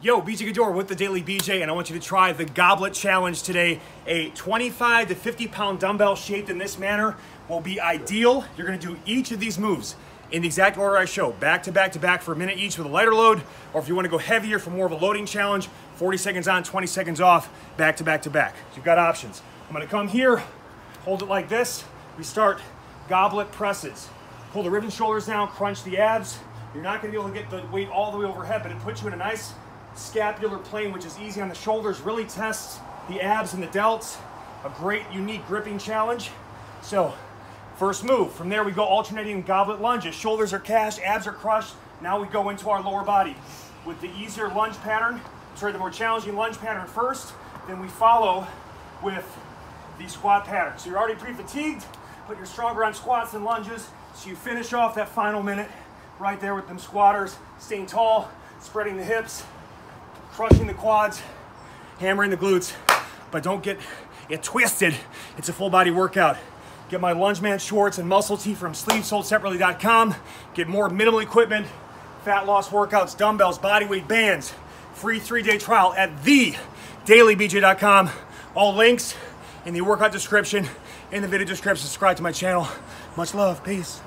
Yo, BJ Gaddour with The Daily BJ, and I want you to try the Goblet Challenge today. A 25 to 50 pound dumbbell shaped in this manner will be ideal. You're gonna do each of these moves in the exact order I show, back to back to back for a minute each with a lighter load, or if you wanna go heavier for more of a loading challenge, 40 seconds on, 20 seconds off, back to back to back. So you've got options. I'm gonna come here, hold it like this. We start Goblet Presses. Pull the rib and shoulders down, crunch the abs. You're not gonna be able to get the weight all the way overhead, but it puts you in a nice scapular plane, which is easy on the shoulders, really tests the abs and the delts. A great, unique gripping challenge. So, first move. From there, we go alternating goblet lunges. Shoulders are cast, abs are crushed. Now we go into our lower body with the easier lunge pattern, sorry, the more challenging lunge pattern first, then we follow with the squat pattern. So you're already pre-fatigued, but you're stronger on squats than lunges, so you finish off that final minute right there with them squatters, staying tall, spreading the hips, crushing the quads, hammering the glutes, but don't get it twisted. It's a full body workout. Get my LungeMan shorts and muscle tee from sleevesoldseparately.com. Get more minimal equipment, fat loss workouts, dumbbells, bodyweight bands, free 3-day trial at thedailybj.com. All links in the workout description, in the video description. Subscribe to my channel. Much love, peace.